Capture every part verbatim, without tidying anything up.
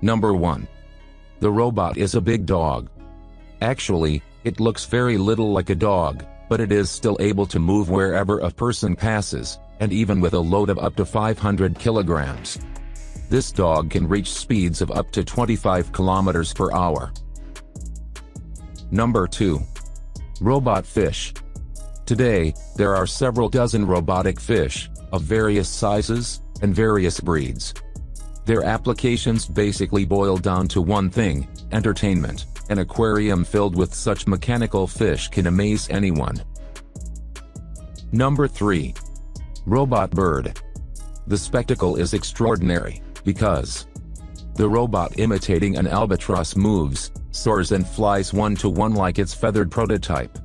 Number one. The robot is a big dog. Actually, it looks very little like a dog, but it is still able to move wherever a person passes, and even with a load of up to five hundred kilograms. This dog can reach speeds of up to twenty-five kilometers per hour. Number two. Robot fish. Today, there are several dozen robotic fish, of various sizes, and various breeds. Their applications basically boil down to one thing, entertainment. An aquarium filled with such mechanical fish can amaze anyone. Number three. Robot bird. The spectacle is extraordinary, because the robot imitating an albatross moves, soars and flies one-to-one like its feathered prototype.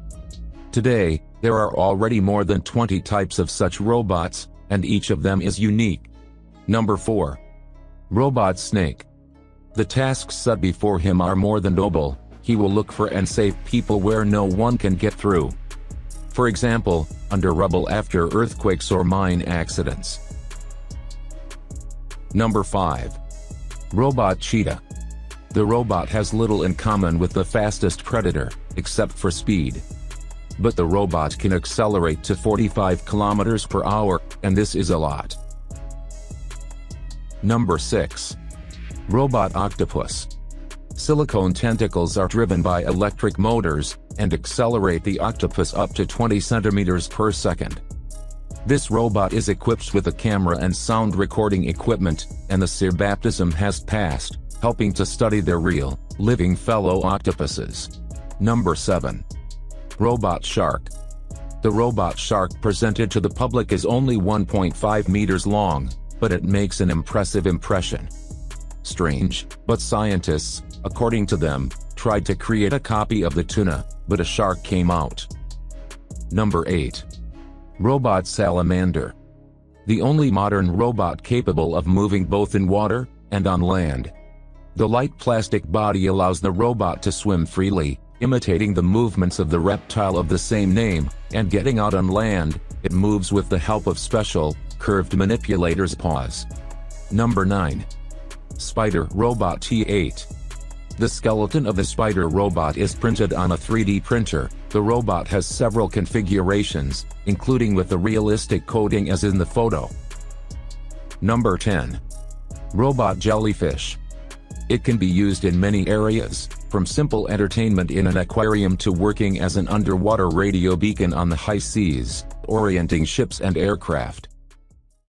Today, there are already more than twenty types of such robots, and each of them is unique. Number four. Robot snake. The tasks set before him are more than noble. He will look for and save people where no one can get through. For example, under rubble after earthquakes or mine accidents. Number five. Robot cheetah. The robot has little in common with the fastest predator, except for speed. But the robot can accelerate to forty-five kilometers per hour, and this is a lot. Number six. Robot octopus. Silicone tentacles are driven by electric motors, and accelerate the octopus up to twenty centimeters per second. This robot is equipped with a camera and sound recording equipment, and the Serbaptism has passed, helping to study their real, living fellow octopuses. Number seven. Robot shark. The robot shark presented to the public is only one point five meters long, but it makes an impressive impression. Strange, but scientists, according to them, tried to create a copy of the tuna, but a shark came out. Number eight. Robot salamander. The only modern robot capable of moving both in water and on land. The light plastic body allows the robot to swim freely, imitating the movements of the reptile of the same name, and getting out on land, it moves with the help of special, curved manipulators' paws. Number nine. Spider robot T eight. The skeleton of the spider robot is printed on a three D printer. The robot has several configurations, including with the realistic coating as in the photo. Number ten. Robot jellyfish. It can be used in many areas, from simple entertainment in an aquarium to working as an underwater radio beacon on the high seas, orienting ships and aircraft.